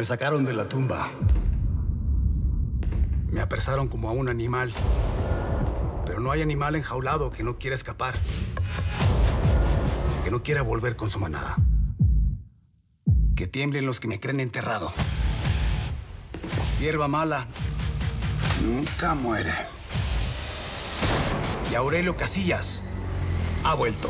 Me sacaron de la tumba. Me apresaron como a un animal. Pero no hay animal enjaulado que no quiera escapar, que no quiera volver con su manada. Que tiemblen los que me creen enterrado. Hierba mala nunca muere. Y Aurelio Casillas ha vuelto.